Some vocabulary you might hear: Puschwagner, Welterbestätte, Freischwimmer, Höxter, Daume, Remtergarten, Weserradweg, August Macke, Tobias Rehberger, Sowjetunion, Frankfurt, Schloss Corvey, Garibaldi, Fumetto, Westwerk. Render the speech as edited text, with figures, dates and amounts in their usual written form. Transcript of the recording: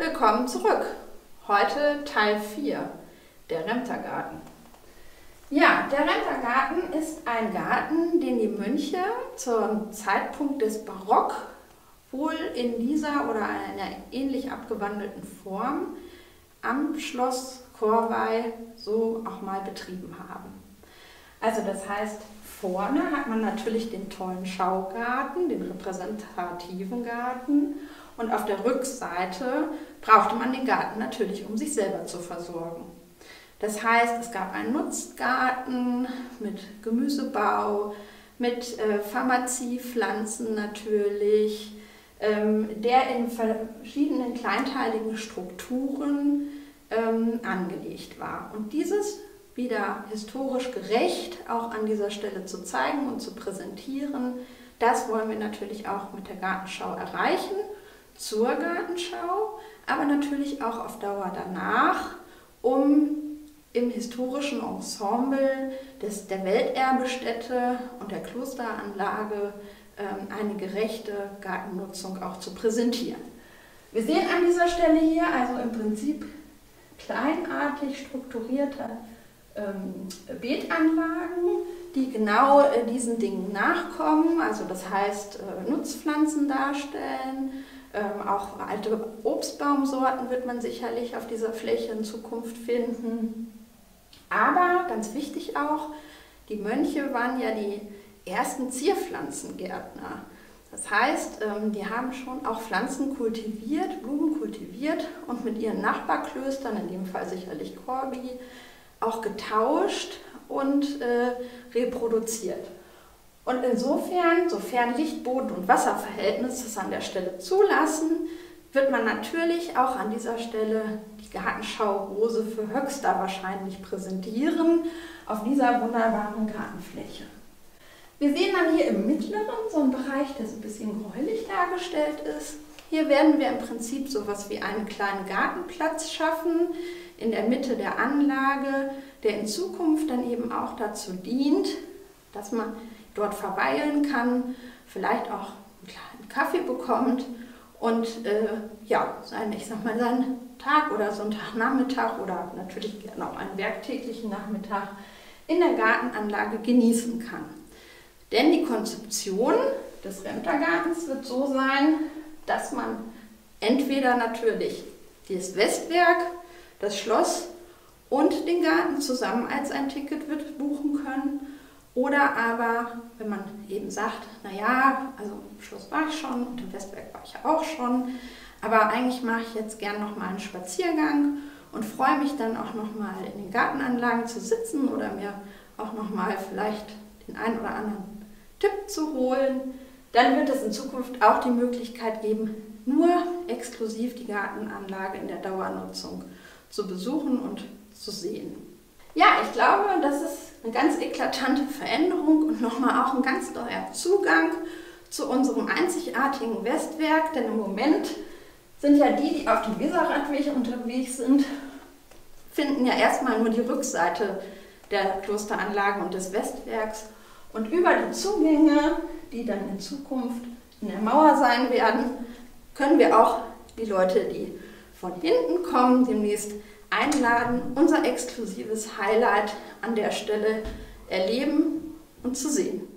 Willkommen zurück. Heute Teil 4, der Remtergarten. Ja, der Remtergarten ist ein Garten, den die Mönche zum Zeitpunkt des Barock wohl in dieser oder einer ähnlich abgewandelten Form am Schloss Corvey so auch mal betrieben haben. Also das heißt, vorne hat man natürlich den tollen Schaugarten, den repräsentativen Garten, und auf der Rückseite brauchte man den Garten natürlich, um sich selber zu versorgen. Das heißt, es gab einen Nutzgarten mit Gemüsebau, mit Pharmaziepflanzen natürlich, der in verschiedenen kleinteiligen Strukturen angelegt war. Und dieses wieder historisch gerecht auch an dieser Stelle zu zeigen und zu präsentieren, das wollen wir natürlich auch mit der Gartenschau erreichen, zur Gartenschau, aber natürlich auch auf Dauer danach, um im historischen Ensemble der Welterbestätte und der Klosteranlage eine gerechte Gartennutzung auch zu präsentieren. Wir sehen an dieser Stelle hier also im Prinzip kleinartig strukturierte Beetanlagen, die genau diesen Dingen nachkommen, also das heißt Nutzpflanzen darstellen, auch alte Obstbaumsorten wird man sicherlich auf dieser Fläche in Zukunft finden. Aber ganz wichtig auch, die Mönche waren ja die ersten Zierpflanzengärtner. Das heißt, die haben schon auch Pflanzen kultiviert, Blumen kultiviert und mit ihren Nachbarklöstern, in dem Fall sicherlich Corvey, auch getauscht und reproduziert. Und insofern, sofern Licht-, Boden- und Wasserverhältnisse das an der Stelle zulassen, wird man natürlich auch an dieser Stelle die Gartenschau-Rose für Höxter wahrscheinlich präsentieren, auf dieser wunderbaren Gartenfläche. Wir sehen dann hier im mittleren so einen Bereich, der so ein bisschen gräulich dargestellt ist. Hier werden wir im Prinzip so etwas wie einen kleinen Gartenplatz schaffen, in der Mitte der Anlage, der in Zukunft dann eben auch dazu dient, dass man dort verweilen kann, vielleicht auch einen kleinen Kaffee bekommt und ja, seinen Tag oder Sonntagnachmittag oder natürlich gerne auch einen werktäglichen Nachmittag in der Gartenanlage genießen kann. Denn die Konzeption des Remtergartens wird so sein, dass man entweder natürlich das Westwerk, das Schloss und den Garten zusammen als ein Ticket wird buchen können. Oder aber, wenn man eben sagt, naja, also im Schloss war ich schon und im Westberg war ich ja auch schon, aber eigentlich mache ich jetzt gern nochmal einen Spaziergang und freue mich dann auch nochmal in den Gartenanlagen zu sitzen oder mir auch nochmal vielleicht den einen oder anderen Tipp zu holen, dann wird es in Zukunft auch die Möglichkeit geben, nur exklusiv die Gartenanlage in der Dauernutzung zu besuchen und zu sehen. Ja, ich glaube, das ist eine ganz eklatante Veränderung und nochmal auch ein ganz neuer Zugang zu unserem einzigartigen Westwerk, denn im Moment sind ja die auf dem Weserradweg unterwegs sind, finden ja erstmal nur die Rückseite der Klosteranlage und des Westwerks, und über die Zugänge, die dann in Zukunft in der Mauer sein werden, können wir auch die Leute, die von hinten kommen, demnächst einladen, unser exklusives Highlight an der Stelle erleben und zu sehen.